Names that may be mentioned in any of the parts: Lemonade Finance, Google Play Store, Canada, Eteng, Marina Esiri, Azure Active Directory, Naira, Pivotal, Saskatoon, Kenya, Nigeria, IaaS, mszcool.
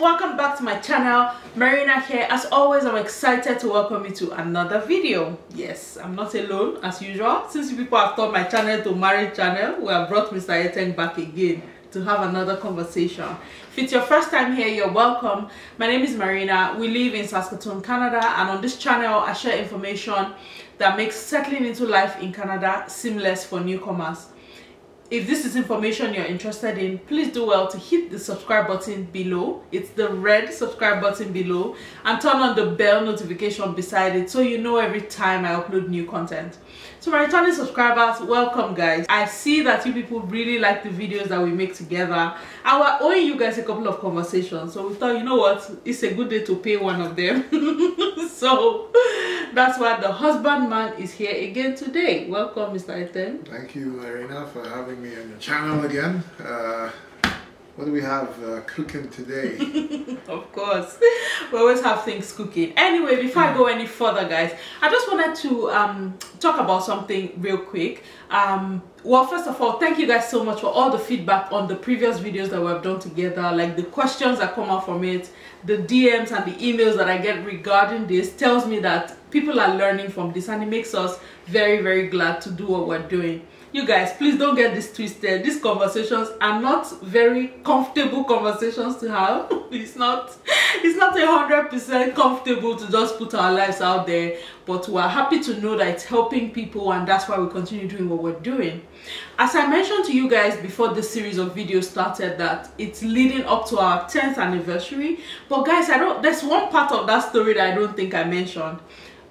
welcome back to my channel. Marina here. As always, I'm excited to welcome you to another video. Yes, I'm not alone as usual. Since you people have turned my channel to marriage channel, we have brought Mr. Eteng back again to have another conversation. If it's your first time here, you're welcome. My name is Marina. We live in Saskatoon, Canada, and on this channel I share information that makes settling into life in Canada seamless for newcomers. If this is information you're interested in, please do well to hit the subscribe button below. It's the red subscribe button below, and turn on the bell notification beside it so you know every time I upload new content. So my returning subscribers, welcome guys. I see that you people really like the videos that we make together. I was owing you guys a couple of conversations, so we thought, you know what, it's a good day to pay one of them. So that's why the husbandman is here again today. Welcome, Mr. Eteng. Thank you, Marina, for having me on your channel again. What do we have cooking today? Of course, we always have things cooking. Anyway, before I go any further, guys, I just wanted to talk about something real quick. Well, first of all, thank you guys so much for all the feedback on the previous videos that we have done together, like the questions that come out from it, the DMs and the emails that I get regarding this tells me that people are learning from this, and it makes us very, very glad to do what we're doing. You guys, please don't get this twisted. These conversations are not very comfortable conversations to have. It's not 100% comfortable to just put our lives out there, but we're happy to know that it's helping people, and that's why we continue doing what we're doing. As I mentioned to you guys before this series of videos started, that it's leading up to our 10th anniversary. But guys, there's one part of that story that I don't think I mentioned.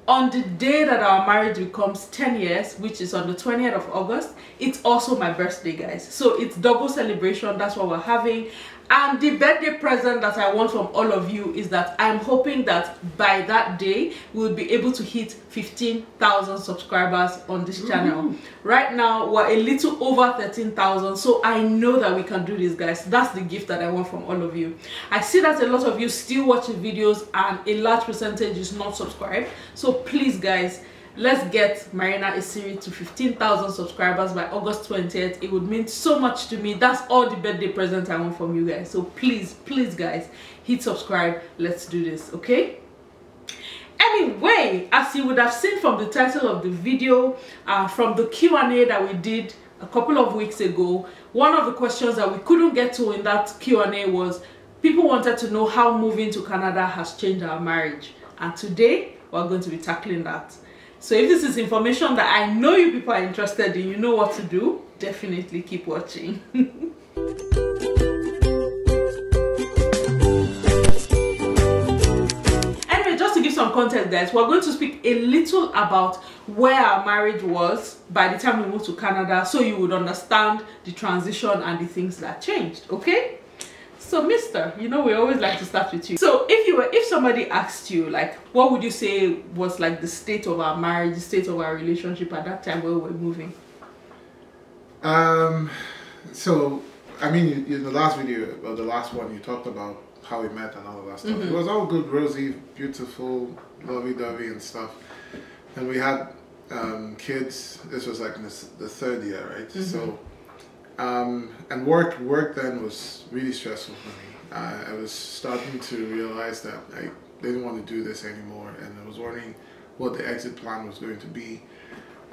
On the day that our marriage becomes 10 years, which is on the 20th of August, it's also my birthday, guys. So it's double celebration, that's what we're having. And the birthday present that I want from all of you is that I'm hoping that by that day, we'll be able to hit 15,000 subscribers on this channel. Right now, we're a little over 13,000, so I know that we can do this, guys. That's the gift that I want from all of you. I see that a lot of you still watch the videos and a large percentage is not subscribed. So please, guys, let's get Marina Esiri to 15,000 subscribers by August 20th. It would mean so much to me. That's all the birthday present I want from you guys. So please, please guys, hit subscribe. Let's do this, okay? Anyway, as you would have seen from the title of the video, from the Q&A that we did a couple of weeks ago, one of the questions that we couldn't get to in that Q&A was, people wanted to know how moving to Canada has changed our marriage. And today, we're going to be tackling that. So if this is information that I know you people are interested in, you know what to do, definitely keep watching. Anyway, just to give some context, guys, we're going to speak a little about where our marriage was by the time we moved to Canada, so you would understand the transition and the things that changed, okay? So, mister, you know we always like to start with you. So, if somebody asked you, like, what would you say was like the state of our marriage, the state of our relationship at that time where we were moving? So, I mean, in the last video, or the last one, you talked about how we met and all of that stuff. It was all good, rosy, beautiful, lovey-dovey and stuff. And we had kids. This was like in the third year, right? So. And work then was really stressful for me. I was starting to realize that I didn't want to do this anymore, and I was wondering what the exit plan was going to be.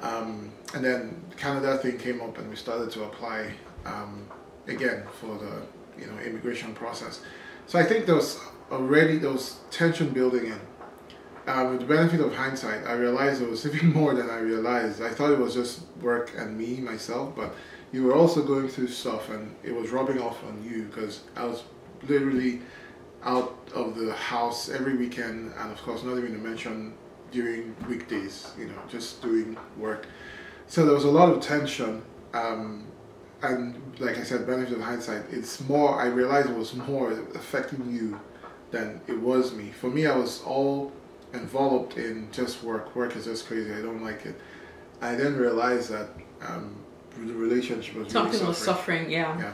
And then the Canada thing came up, and we started to apply again for the immigration process. So I think there was tension building in. With the benefit of hindsight, I realized it was even more than I realized. I thought it was just work and me, myself, but you were also going through stuff, and it was rubbing off on you because I was literally out of the house every weekend, and of course not even to mention during weekdays, just doing work. So there was a lot of tension, and like I said, benefit of hindsight, it's more, I realized it was more affecting you than it was me. For me, I was all involved in just work. Work is just crazy, I don't like it. I then realized that the relationship was something really was suffering, yeah.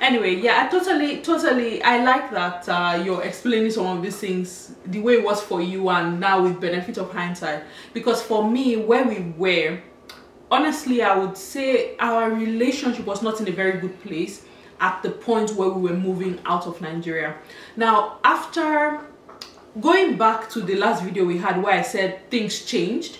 Anyway, yeah, I totally I like that you're explaining some of these things the way it was for you and now with benefit of hindsight, because for me, where we were, honestly, I would say our relationship was not in a very good place. at the point where we were moving out of Nigeria. Now, after going back to the last video we had where I said things changed,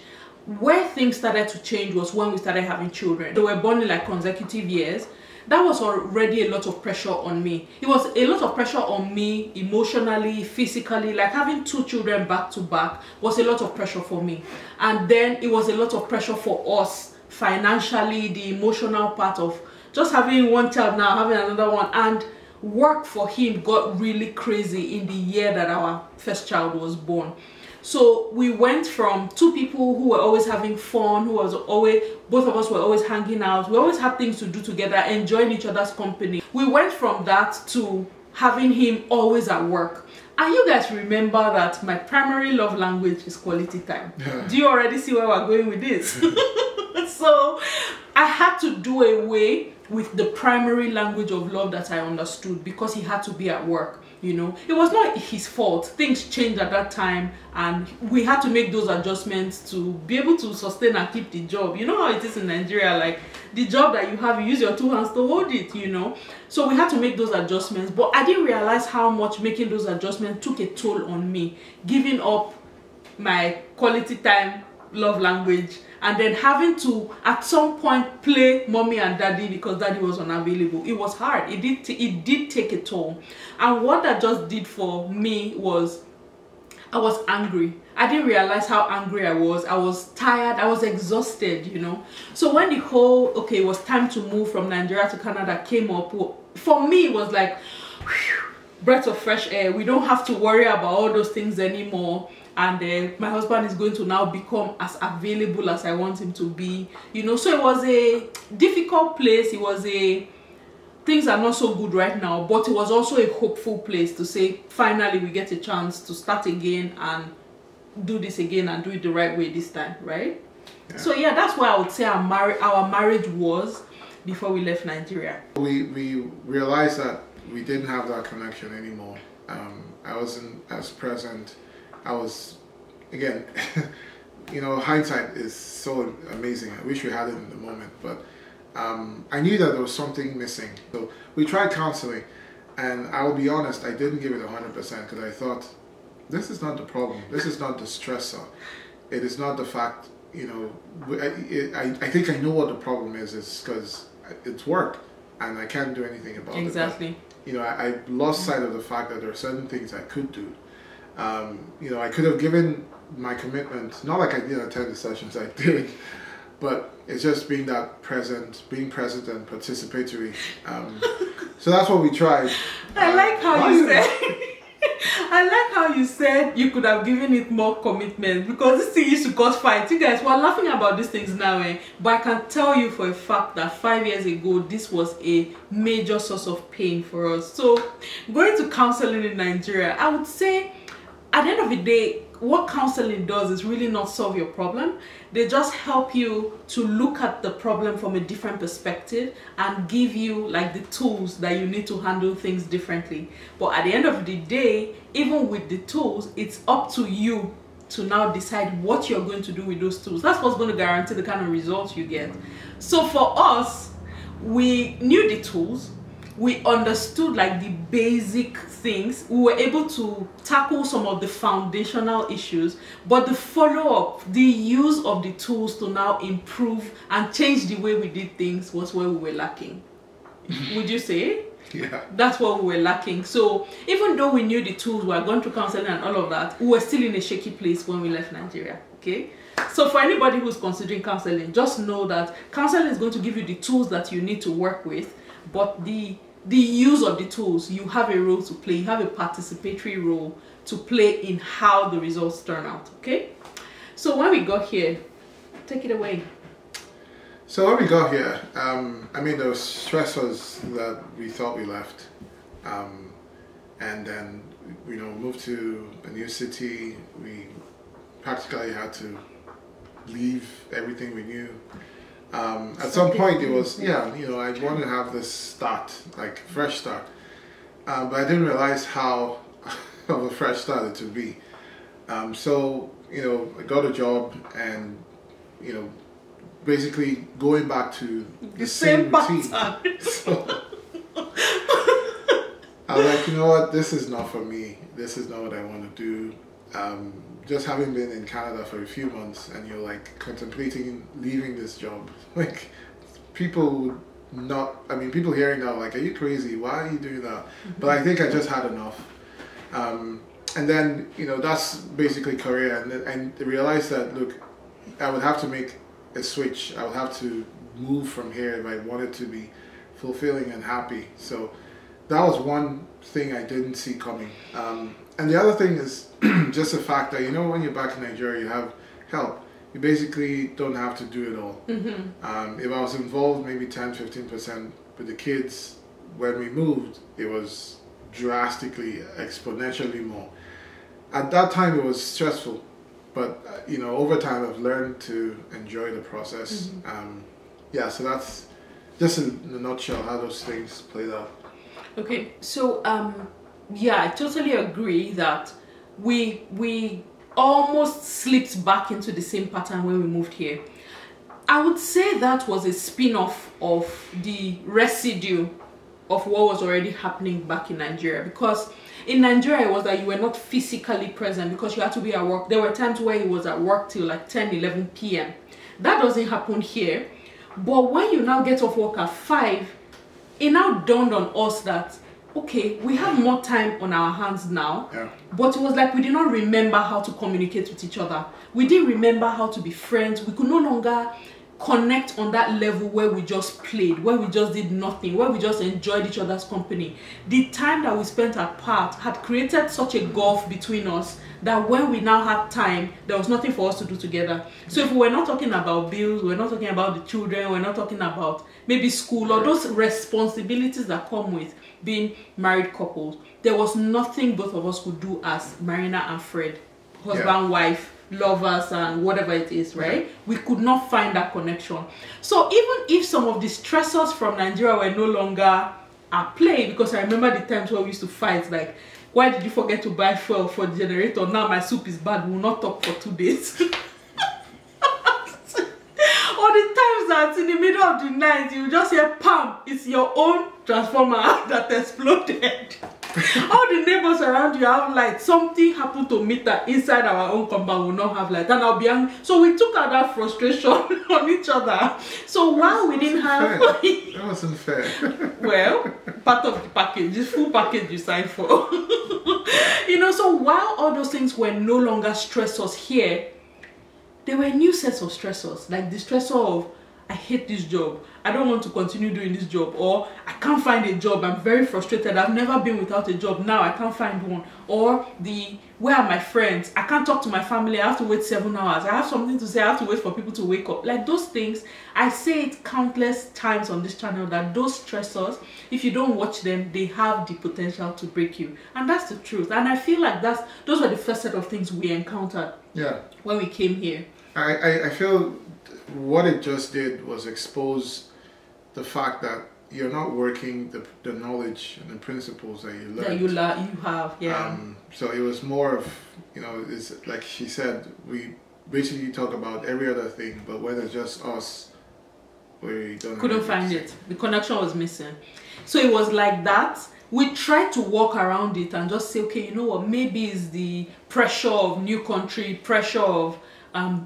where things started to change was when we started having children. They were born in like consecutive years. That was already a lot of pressure on me. It was a lot of pressure on me emotionally, physically. Like having two children back to back was a lot of pressure for me. And then it was a lot of pressure for us financially, the emotional part of just having one child now, having another one. And work for him got really crazy in the year that our first child was born. So we went from two people who were always having fun, who was always, both of us were always hanging out, we always had things to do together, enjoying each other's company. We went from that to having him always at work. And you guys remember that my primary love language is quality time. Yeah. Do you already see where we're going with this? So I had to do away with the primary language of love that I understood, because he had to be at work. You know, it was not his fault. Things changed at that time and we had to make those adjustments to be able to sustain and keep the job. You know how it is in Nigeria, like the job that you have, you use your two hands to hold it, you know. So we had to make those adjustments, but I didn't realize how much making those adjustments took a toll on me, giving up my quality time love language, and then having to at some point play mommy and daddy because daddy was unavailable. It was hard. It did take a toll. And what that just did for me was I was angry. I didn't realize how angry I was. I was tired. I was exhausted, you know. So when the whole, okay, it was time to move from Nigeria to Canada came up, for me it was like, whew, breath of fresh air. We don't have to worry about all those things anymore. And my husband is going to now become as available as I want him to be, you know. So it was a difficult place. It was a, things are not so good right now, but it was also a hopeful place to say, finally we get a chance to start again and do this again and do it the right way this time, right? Yeah. So yeah, that's why I would say our marriage was before we left Nigeria. We realized that we didn't have that connection anymore. I wasn't as present. I was, again, you know, hindsight is so amazing. I wish we had it in the moment, but I knew that there was something missing. So we tried counseling, and I'll be honest, I didn't give it 100% because I thought, this is not the problem. This is not the stressor. It is not the fact, you know, I think I know what the problem is because it's work, and I can't do anything about it. Exactly. But, you know, I lost sight of the fact that there are certain things I could do. You know, I could have given my commitment, not like I didn't attend the sessions, I did, but it's just being that present, being present and participatory. So that's what we tried. I like how you said, I like how you said you could have given it more commitment, because this thing used to cause fights. You guys were laughing about these things now, eh? But I can tell you for a fact that 5 years ago, this was a major source of pain for us. So going to counseling in Nigeria, I would say, at the end of the day, what counseling does is really not solve your problem. They just help you to look at the problem from a different perspective and give you like the tools that you need to handle things differently. But at the end of the day, even with the tools, it's up to you to now decide what you're going to do with those tools. That's what's going to guarantee the kind of results you get. So for us, we knew the tools. We understood like the basic things. We were able to tackle some of the foundational issues, but the follow-up, the use of the tools to now improve and change the way we did things was where we were lacking. Would you say? Yeah. That's what we were lacking. So even though we knew the tools, we were going through counseling and all of that, we were still in a shaky place when we left Nigeria, okay? So for anybody who's considering counseling, just know that counseling is going to give you the tools that you need to work with, but the use of the tools, you have a role to play. You have a participatory role to play in how the results turn out, okay? So when we got here, take it away. So when we got here, I mean, there were stressors that we thought we left. And then, you know, moved to a new city. We practically had to leave everything we knew. At some point it was, yeah, you know, I wanted to have this start, like fresh start, but I didn't realize how of a fresh start it would be. So, you know, I got a job and, you know, basically going back to the same routine. So, I was like, you know what, this is not for me. This is not what I want to do. Just having been in Canada for a few months and you're like contemplating leaving this job, like people not, I mean, people hearing now, like, are you crazy? Why are you doing that? But I think I just had enough. And then, you know, that's basically career. And I realized that, look, I would have to make a switch. I would have to move from here if I wanted to be fulfilling and happy. So that was one thing I didn't see coming. And the other thing is just the fact that, you know, when you're back in Nigeria, you have help. You basically don't have to do it all. Mm-hmm. If I was involved maybe 10–15% with the kids, when we moved, it was drastically, exponentially more. At that time, it was stressful, but you know, over time, I've learned to enjoy the process. Mm-hmm. Yeah, so that's just in a nutshell how those things played out. Okay, so yeah, I totally agree that we almost slipped back into the same pattern when we moved here. I would say that was a spin-off of the residue of what was already happening back in Nigeria, because in Nigeria it was that you were not physically present because you had to be at work. There were times where he was at work till like 10–11 p.m. That doesn't happen here. But when you now get off work at 5, it now dawned on us that, okay, we have more time on our hands now. Yeah. But it was like we did not remember how to communicate with each other. We didn't remember how to be friends. We could no longer connect on that level where we just played, where we just did nothing, where we just enjoyed each other's company. The time that we spent apart had created such a gulf between us that when we now had time, there was nothing for us to do together. So if we were not talking about bills, we were not talking about the children, we were not talking about maybe school or those responsibilities that come with being married couples, there was nothing both of us could do as Marina and Fred, husband, yeah, wife, lovers and whatever it is, right? Yeah. We could not find that connection. So even if some of the stressors from Nigeria were no longer at play, because I remember the times where we used to fight, like, why did you forget to buy fuel for the generator? Now my soup is bad, we'll not talk for 2 days. Or the times that in the middle of the night, you just hear, pam, it's your own transformer that exploded. All the neighbors around you have light. Something happened to me that inside our own compound will not have light, and I'll be angry. So we took out that frustration on each other. So while we didn't have, that wasn't fair. Well, part of the package, this full package you signed for. You know, so while all those things were no longer stressors here, there were new sets of stressors, like the stressor of, I hate this job, I don't want to continue doing this job, or I can't find a job, I'm very frustrated, I've never been without a job, now I can't find one, or the, where are my friends, I can't talk to my family, I have to wait 7 hours, I have something to say, I have to wait for people to wake up. Like those things, I say it countless times on this channel that those stressors, if you don't watch them, they have the potential to break you, and that's the truth. And I feel like that's, those were the first set of things we encountered, yeah, when we came here. I feel what it just did was expose the fact that you're not working the knowledge and the principles that you learned. That you have, yeah. So it was more of, you know, it's like she said, we basically talk about every other thing, but when it's just us, we don't couldn't find it. The connection was missing. So it was like that. We tried to walk around it and just say, okay, you know what, maybe it's the pressure of new country, pressure of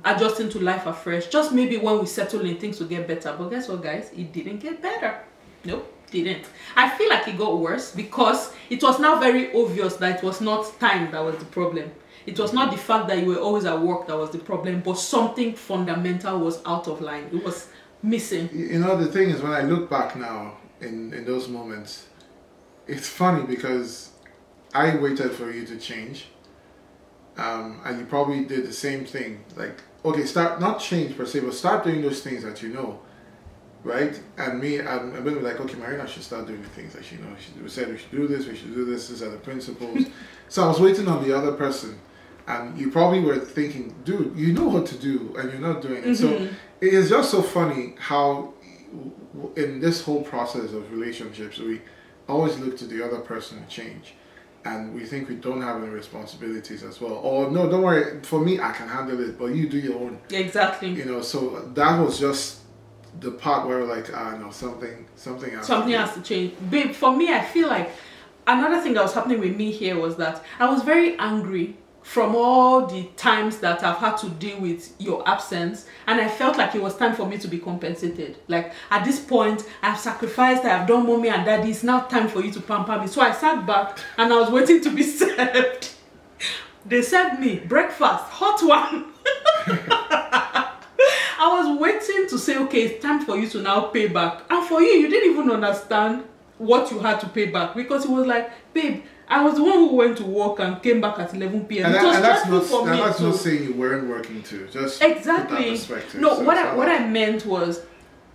adjusting to life afresh, just maybe when we settle in things will get better. But guess what, guys, it didn't get better. Nope, didn't. I feel like it got worse because it was now very obvious that it was not time that was the problem. It was not the fact that you were always at work that was the problem, but something fundamental was out of line. It was missing. You know, the thing is, when I look back now in those moments, it's funny because I waited for you to change. And you probably did the same thing, like, okay, start, not change per se, but start doing those things that you know, right? And me, I'm going to be like, okay, Marina should start doing the things that she knows. She said we should do this, these are the principles. So I was waiting on the other person, and you probably were thinking, dude, you know what to do, and you're not doing it. Mm-hmm. So it is just so funny how in this whole process of relationships, we always look to the other person to change. And we think we don't have any responsibilities as well. Or, no, don't worry, for me, I can handle it, but you do your own. Exactly. You know, so that was just the part where we're like, ah, no, something has to change. Babe, for me, I feel like Another thing that was happening with me here was that I was very angry from all the times that I've had to deal with your absence, and I felt like it was time for me to be compensated. Like, at this point, I've sacrificed, I've done mommy and daddy, it's now time for you to pamper me. So I sat back and I was waiting to be served. They served me breakfast, hot one. I was waiting to say, okay, it's time for you to now pay back. And for you, you didn't even understand what you had to pay back, because it was like, babe, I was the one who went to work and came back at 11 p.m. And, that's not saying you weren't working too. Just exactly. Put that perspective. No, so what I meant was,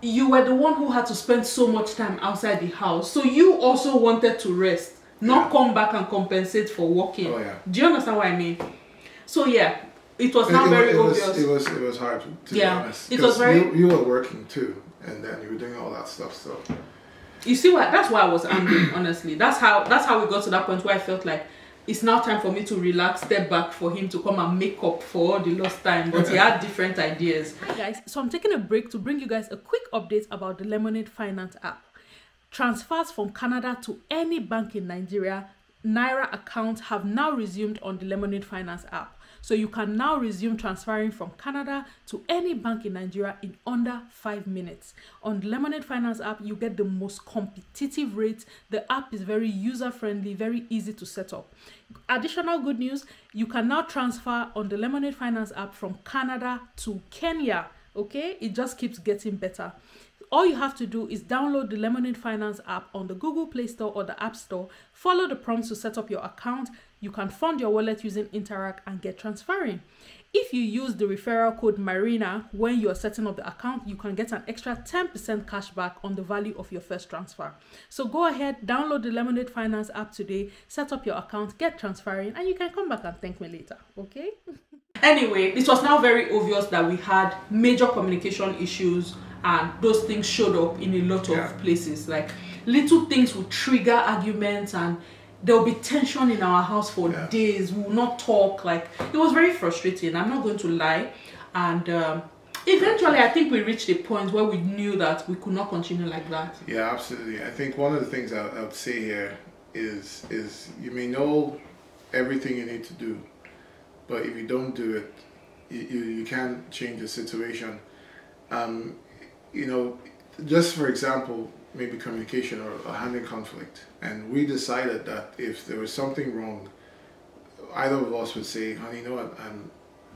you were the one who had to spend so much time outside the house, so you also wanted to rest, not come back and compensate for working. Oh, yeah. Do you understand what I mean? So yeah, it was not very obvious. It was hard to be honest. It was very. You were working too, and then you were doing all that stuff. So. You see what? That's why I was angry, honestly. That's how we got to that point where I felt like it's now time for me to relax, step back for him to come and make up for all the lost time. But he had different ideas. Hi guys, so I'm taking a break to bring you guys a quick update about the Lemonade Finance app. Transfers from Canada to any bank in Nigeria, Naira accounts have now resumed on the Lemonade Finance app. So you can now resume transferring from Canada to any bank in Nigeria in under 5 minutes. On the Lemonade Finance app, you get the most competitive rates. The app is very user-friendly, very easy to set up. Additional good news, you can now transfer on the Lemonade Finance app from Canada to Kenya. Okay, it just keeps getting better. All you have to do is download the Lemonade Finance app on the Google Play Store or the App Store, follow the prompts to set up your account. You can fund your wallet using Interact and get transferring. If you use the referral code Marina when you are setting up the account, you can get an extra 10% cash back on the value of your first transfer. So go ahead, download the Lemonade Finance app today, set up your account, get transferring, and you can come back and thank me later, okay? Anyway, it was now very obvious that we had major communication issues, and those things showed up in a lot of places. Like, little things would trigger arguments, and there will be tension in our house for days. We will not talk. Like, it was very frustrating, I'm not going to lie. And eventually I think we reached a point where we knew that we could not continue like that. Yeah, absolutely. I think one of the things I would say here is you may know everything you need to do, but if you don't do it, you can't change the situation. You know, just for example, maybe communication or handling conflict, and we decided that if there was something wrong, either of us would say, honey, you know what, I'm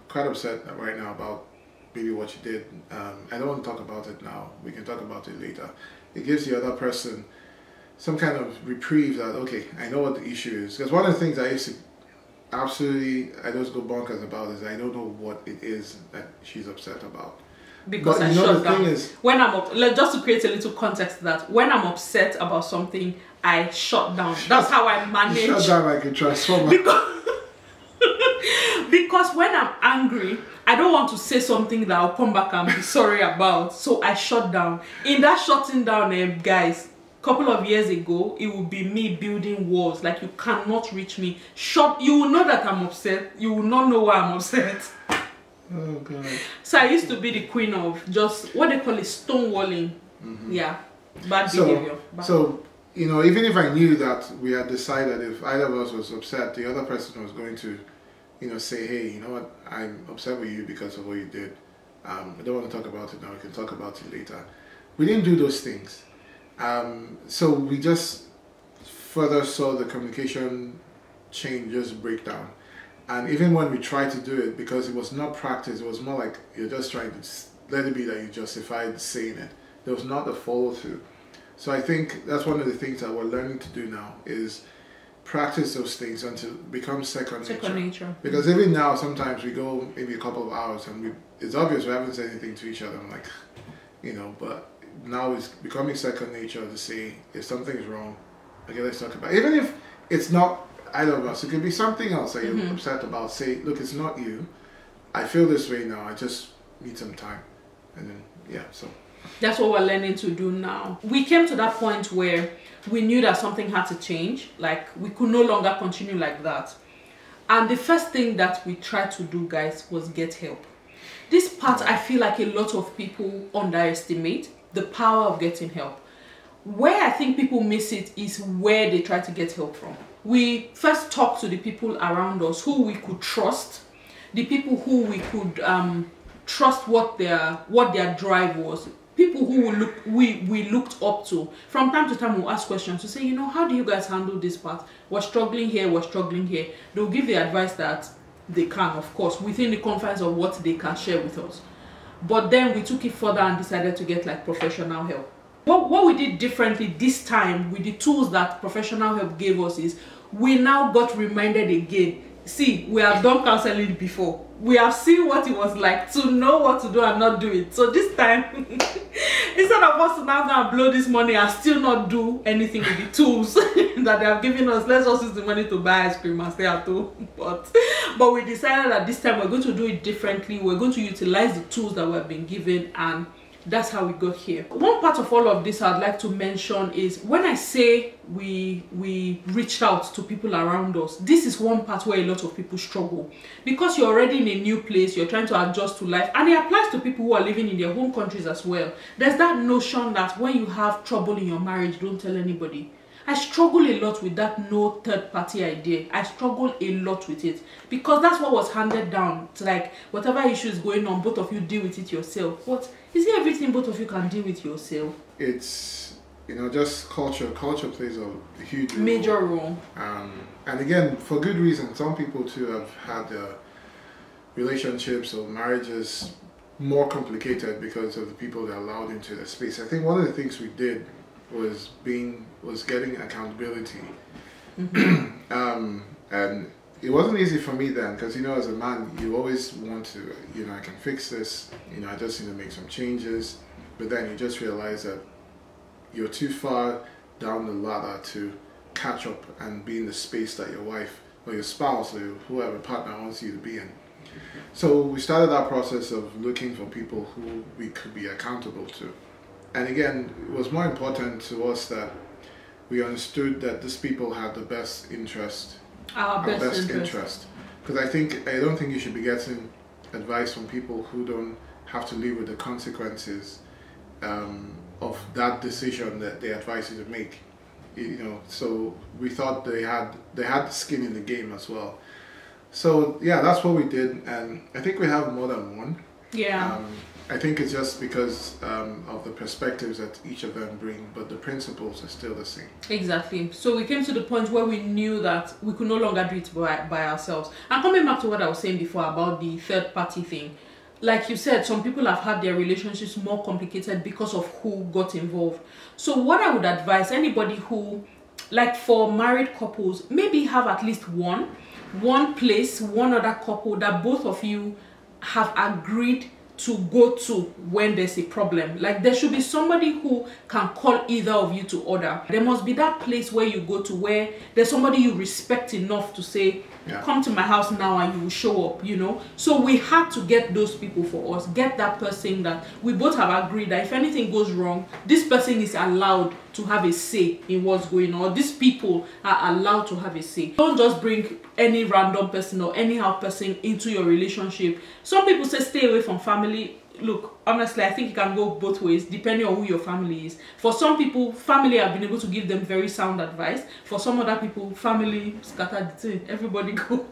quite upset right now about maybe what you did. I don't want to talk about it now, we can talk about it later. It gives the other person some kind of reprieve that, okay, I know what the issue is. Because one of the things I used to absolutely, I just go bonkers about is I don't know what it is that she's upset about. Because I shut down. When I'm up, just to create a little context to that, when I'm upset about something, I shut down. That's how I manage. You shut down like a transformer. Because when I'm angry, I don't want to say something that I'll come back and be sorry about. So I shut down. In that shutting down, guys, couple of years ago, it would be me building walls. Like, you cannot reach me. You will know that I'm upset. You will not know why I'm upset. Oh God. So I used to be the queen of just what they call it, stonewalling. Yeah, bad behavior. So you know, even if I knew that we had decided if either of us was upset, the other person was going to, you know, say, hey, you know what, I'm upset with you because of what you did. I don't want to talk about it now. We can talk about it later. We didn't do those things, so we just further saw the communication chain just break down. And even when we tried to do it, because it was not practice, it was more like you're just trying to let it be that you justified saying it. There was not a follow through. So I think that's one of the things that we're learning to do now is practice those things until it becomes second nature. Because even now, sometimes we go maybe a couple of hours and it's obvious we haven't said anything to each other. I'm like, you know, but now it's becoming second nature to say if something's wrong, okay, let's talk about it. Even if it's not either of us, it could be something else that you're upset about. Say, look, it's not you. I feel this way now. I just need some time. And then, yeah, so. That's what we're learning to do now. We came to that point where we knew that something had to change. Like, we could no longer continue like that. And the first thing that we tried to do, guys, was get help. This part, I feel like a lot of people underestimate the power of getting help. Where I think people miss it is where they try to get help from. We first talk to the people around us who we could trust, the people who we could trust what their drive was, people who we looked up to. From time to time we'll ask questions to say, you know, how do you guys handle this part? We're struggling here, we're struggling here. They'll give the advice that they can, of course, within the confines of what they can share with us. But then we took it further and decided to get like professional help. What we did differently this time with the tools that professional help gave us is we now got reminded again. See, we have done counseling before. We have seen what it was like to know what to do and not do it. So this time, instead of us to now go and blow this money and still not do anything with the tools that they have given us, let's just use the money to buy ice cream and stay at home. But we decided that this time we're going to do it differently. We're going to utilize the tools that we have been given, and that's how we got here. One part of all of this I'd like to mention is when I say we reached out to people around us, this is one part where a lot of people struggle, because you're already in a new place, you're trying to adjust to life, and it applies to people who are living in their home countries as well. There's that notion that when you have trouble in your marriage, don't tell anybody. I struggle a lot with that no third party idea. I struggle a lot with it because that's what was handed down. It's like whatever issue is going on, both of you deal with it yourself. What? Is it everything both of you can deal with yourself? It's, you know, just culture. Culture plays a huge role. Major role. And again, for good reason. Some people too have had relationships or marriages more complicated because of the people they're allowed into their space. I think one of the things we did was getting accountability. Mm-hmm. And it wasn't easy for me then, because, you know, as a man, you always want to, you know, I can fix this, you know, I just need to make some changes. But then you just realize that you're too far down the ladder to catch up and be in the space that your wife or your spouse or whoever partner wants you to be in. So we started that process of looking for people who we could be accountable to. And again, it was more important to us that we understood that these people had the best interest, our best interest. Because I don't think you should be getting advice from people who don't have to live with the consequences of that decision that they advise you to make. You know, so we thought they had skin in the game as well. So yeah, that's what we did, and I think we have more than one. Yeah. I think it's just because of the perspectives that each of them bring, but the principles are still the same. Exactly. So we came to the point where we knew that we could no longer do it by ourselves. And coming back to what I was saying before about the third party thing, like you said, some people have had their relationships more complicated because of who got involved. So what I would advise anybody who, like for married couples, maybe have at least one place, one other couple that both of you have agreed to go to when there's a problem. Like there should be somebody who can call either of you to order. There must be that place where you go to where there's somebody you respect enough to say, yeah, come to my house now and you will show up, you know. So we had to get those people for us, get that person that we both have agreed that if anything goes wrong, this person is allowed to have a say in what's going on. These people are allowed to have a say. Don't just bring any random person or anyhow person into your relationship. Some people say stay away from family. Look, honestly, I think it can go both ways depending on who your family is. For some people, family have been able to give them very sound advice. For some other people, family scattered the thing. Everybody go.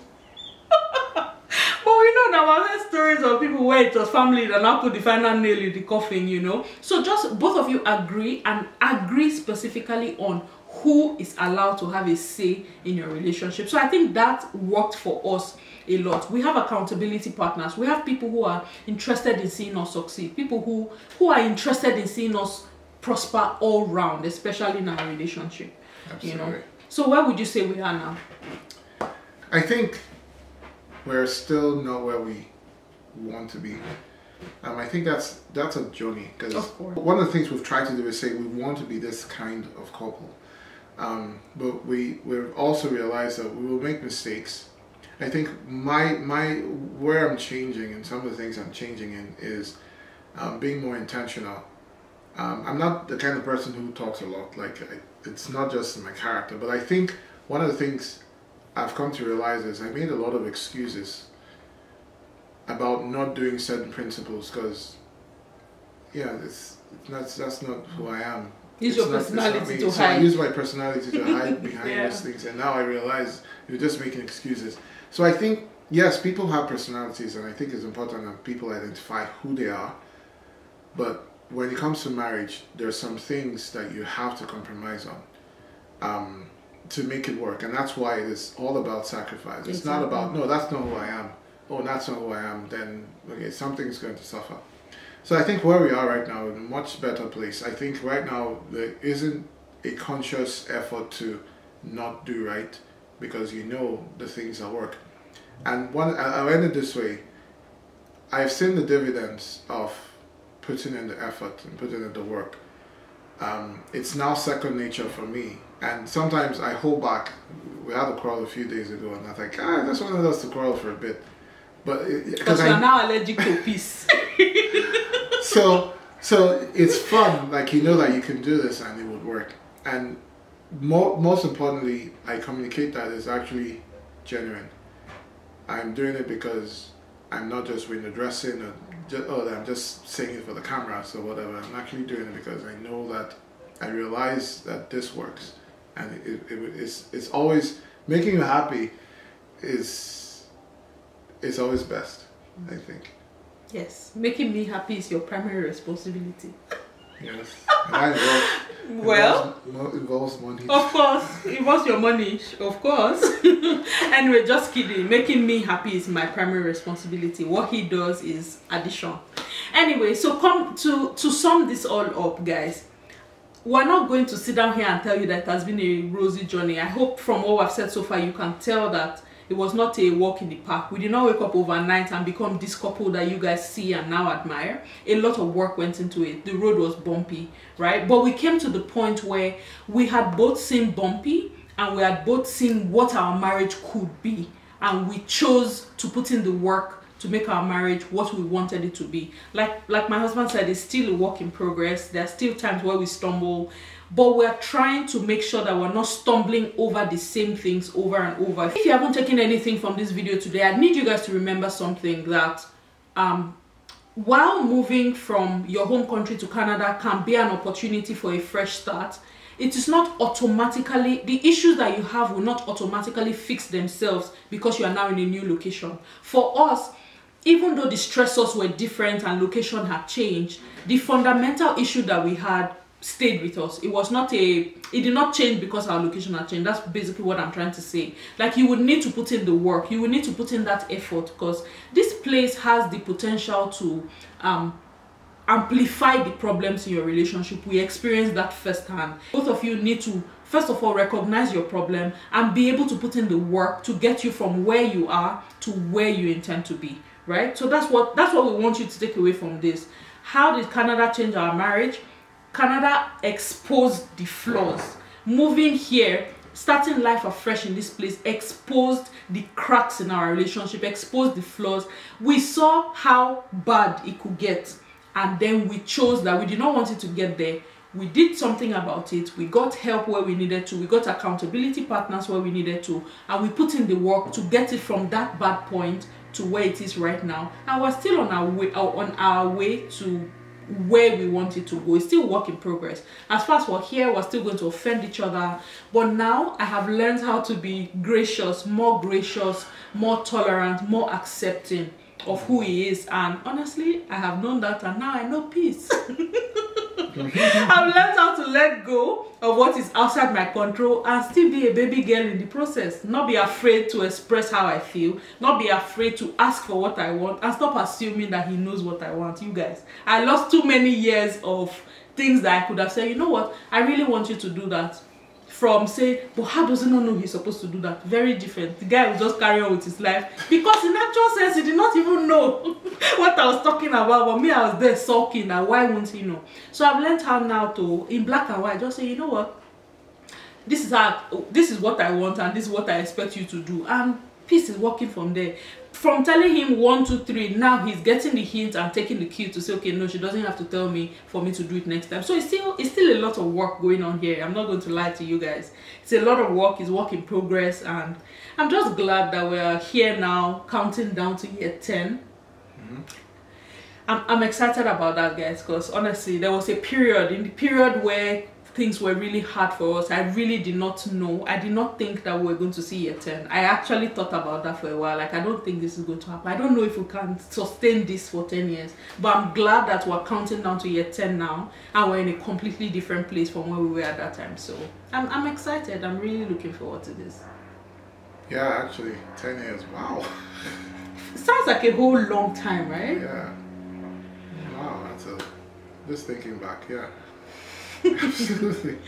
But we know now I've heard stories of people where it was family that now put the final nail in the coffin, you know. So just both of you agree, and agree specifically on who is allowed to have a say in your relationship. So I think that worked for us a lot. We have accountability partners. We have people who are interested in seeing us succeed, people who are interested in seeing us prosper all round, especially in our relationship. Absolutely. You know? So where would you say we are now? I think we're still not where we want to be. I think that's a journey, because one of the things we've tried to do is say we want to be this kind of couple, but we've also realized that we will make mistakes. I think where I'm changing and some of the things I'm changing in is being more intentional. I'm not the kind of person who talks a lot. Like it's not just my character, but I think one of the things I've come to realize is I made a lot of excuses about not doing certain principles because, yeah, that's not who I am. Use your personality to hide. I use my personality to hide behind those things, and now I realize you're just making excuses. So I think, yes, people have personalities, and I think it's important that people identify who they are. But when it comes to marriage, there are some things that you have to compromise on to make it work, and that's why it's all about sacrifice. Exactly. It's not about, no, that's not who I am. Oh, that's not who I am. Then, okay, something's going to suffer. So I think where we are right now, in a much better place. I think right now there isn't a conscious effort to not do right, because you know the things that work. And one, I'll end it this way. I've seen the dividends of putting in the effort and putting in the work. It's now second nature for me. And sometimes I hold back. We had a quarrel a few days ago, and I think, I just wanted us to quarrel for a bit. Because you're now allergic to peace. So it's fun, like, you know that you can do this and it would work. And most importantly, I communicate that it's actually genuine. I'm doing it because I'm not just window dressing or just, oh, I'm just saying it for the camera, so whatever. I'm actually doing it because I know that I realize that this works, and it's always making you happy. It's always best, I think. Yes, making me happy is your primary responsibility. Yes. Involves money. Of course, involves your money, of course. And we're just kidding. Making me happy is my primary responsibility. What he does is addition. Anyway, so come to sum this all up, guys. We're not going to sit down here and tell you that it has been a rosy journey. I hope from all I've said so far, you can tell that it was not a walk in the park. We did not wake up overnight and become this couple that you guys see and now admire. A lot of work went into it. The road was bumpy, right? But we came to the point where we had both seen bumpy and we had both seen what our marriage could be. And we chose to put in the work to make our marriage what we wanted it to be. Like my husband said, it's still a work in progress. There are still times where we stumble, but we're trying to make sure that we're not stumbling over the same things over and over. If you haven't taken anything from this video today, I need you guys to remember something, that while moving from your home country to Canada can be an opportunity for a fresh start, it is not automatically, the issues that you have will not automatically fix themselves because you are now in a new location. For us, even though the stressors were different and location had changed, the fundamental issue that we had stayed with us. It did not change because our location had changed. That's basically what I'm trying to say. Like, you would need to put in the work. You would need to put in that effort, because this place has the potential to amplify the problems in your relationship. We experienced that firsthand. Both of you need to, first of all, recognize your problem and be able to put in the work to get you from where you are to where you intend to be. Right? So that's what we want you to take away from this. How did Canada change our marriage? Canada exposed the flaws. Moving here, starting life afresh in this place, exposed the cracks in our relationship, exposed the flaws. We saw how bad it could get, and then we chose that we did not want it to get there. We did something about it. We got help where we needed to. We got accountability partners where we needed to. And we put in the work to get it from that bad point to where it is right now, and we're still on our way to where we want it to go. It's still work in progress. As far as we're here, we're still going to offend each other, but now I have learned how to be gracious, more tolerant, more accepting of who he is, and honestly, I have known that, and now I know peace. I've learned how to let go of what is outside my control and still be a baby girl in the process. Not be afraid to express how I feel, not be afraid to ask for what I want, and stop assuming that he knows what I want. You guys, I lost too many years of things that I could have said, you know what, I really want you to do that, from saying, but how does he not know he's supposed to do that? Very different. The guy will just carry on with his life, because in actual sense, he did not even know what I was talking about, but me, I was there sulking, and why won't he know? So I've learned how now to, in black and white, just say, you know what, this is what I want, and this is what I expect you to do, and peace is working from there. From telling him 1, 2, 3, now he's getting the hint and taking the cue to say, okay, no, she doesn't have to tell me for me to do it next time. So it's still a lot of work going on here. I'm not going to lie to you guys. It's a lot of work. It's work in progress, and I'm just glad that we're here now, counting down to year 10. Mm-hmm. I'm excited about that, guys, because honestly, there was a period where things were really hard for us. I really did not know. I did not think that we were going to see a turn. I actually thought about that for a while. Like, I don't think this is going to happen. I don't know if we can sustain this for 10 years. But I'm glad that we're counting down to year 10 now. And we're in a completely different place from where we were at that time. So I'm excited. I'm really looking forward to this. Yeah, actually, 10 years. Wow. It sounds like a whole long time, right? Yeah. Wow, that's a... Just thinking back, yeah. Absolutely.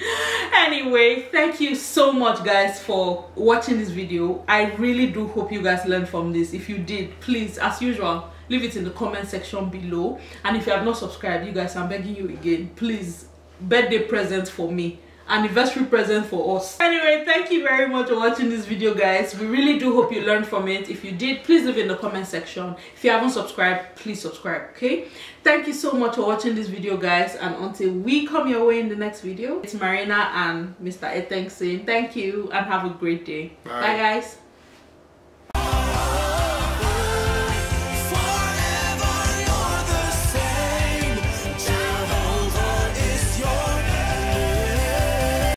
Anyway, thank you so much guys for watching this video. I really do hope you guys learned from this. If you did, please, as usual, leave it in the comment section below. And if you have not subscribed, you guys, I'm begging you again, please, birthday present for me, anniversary present for us. Anyway, thank you very much for watching this video guys. We really do hope you learned from it. If you did, please leave it in the comment section. If you haven't subscribed, please subscribe. Okay, thank you so much for watching this video guys, and until we come your way in the next video, it's Marina and Mr. Eteng saying thank you and have a great day. Bye, bye guys.